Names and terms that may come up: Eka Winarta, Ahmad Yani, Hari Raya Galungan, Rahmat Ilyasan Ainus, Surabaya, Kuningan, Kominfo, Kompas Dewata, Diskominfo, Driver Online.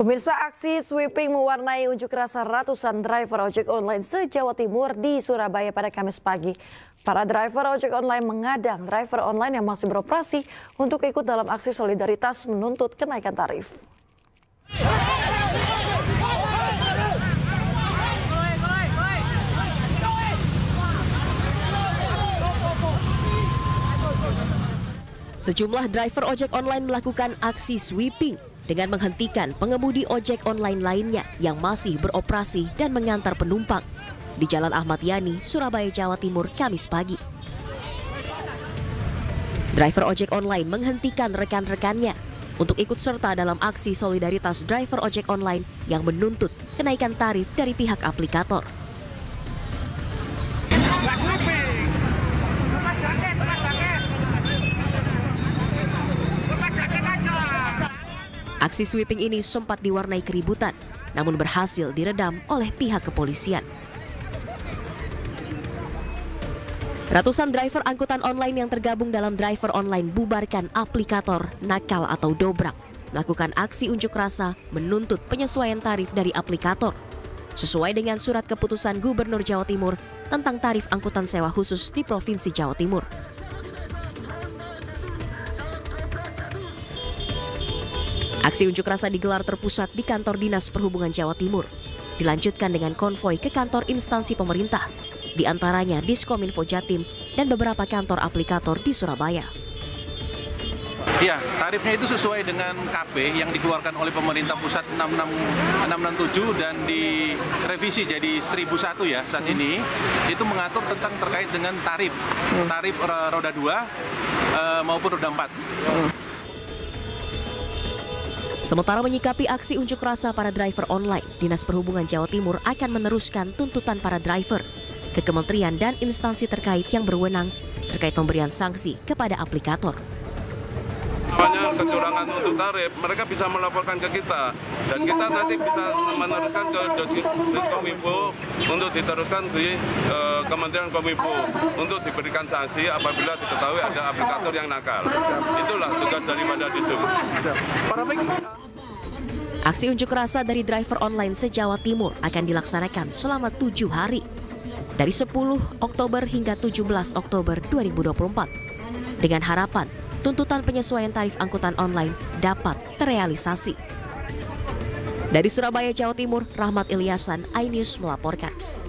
Pemirsa, aksi sweeping mewarnai unjuk rasa ratusan driver ojek online se-Jawa Timur di Surabaya pada Kamis pagi. Para driver ojek online mengadang driver online yang masih beroperasi untuk ikut dalam aksi solidaritas menuntut kenaikan tarif. Sejumlah driver ojek online melakukan aksi sweeping dengan menghentikan pengemudi ojek online lainnya yang masih beroperasi dan mengantar penumpang di Jalan Ahmad Yani, Surabaya, Jawa Timur, Kamis pagi. Driver ojek online menghentikan rekan-rekannya untuk ikut serta dalam aksi solidaritas driver ojek online yang menuntut kenaikan tarif dari pihak aplikator. Aksi sweeping ini sempat diwarnai keributan, namun berhasil diredam oleh pihak kepolisian. Ratusan driver angkutan online yang tergabung dalam driver online bubarkan aplikator, nakal atau dobrak, melakukan aksi unjuk rasa menuntut penyesuaian tarif dari aplikator sesuai dengan surat keputusan Gubernur Jawa Timur tentang tarif angkutan sewa khusus di Provinsi Jawa Timur. Aksi unjuk rasa digelar terpusat di Kantor Dinas Perhubungan Jawa Timur. Dilanjutkan dengan konvoi ke kantor instansi pemerintah, di antaranya Diskominfo Jatim dan beberapa kantor aplikator di Surabaya. Ya, tarifnya itu sesuai dengan KP yang dikeluarkan oleh pemerintah pusat 667 dan direvisi jadi 1001 ya saat ini. Itu mengatur tentang terkait dengan tarif roda 2 maupun roda 4. Sementara menyikapi aksi unjuk rasa para driver online, Dinas Perhubungan Jawa Timur akan meneruskan tuntutan para driver ke kementerian dan instansi terkait yang berwenang terkait pemberian sanksi kepada aplikator. Banyak kecurangan untuk tarif, mereka bisa melaporkan ke kita dan kita nanti bisa meneruskan ke Diskominfo untuk diteruskan di Kementerian Kominfo untuk diberikan sanksi apabila diketahui ada aplikator yang nakal. Itulah tugas daripada Disub. Aksi unjuk rasa dari driver online se-Jawa Timur akan dilaksanakan selama 7 hari, dari 10 Oktober hingga 17 Oktober 2024, dengan harapan tuntutan penyesuaian tarif angkutan online dapat terrealisasi. Dari Surabaya, Jawa Timur, Rahmat Ilyasan Ainus melaporkan.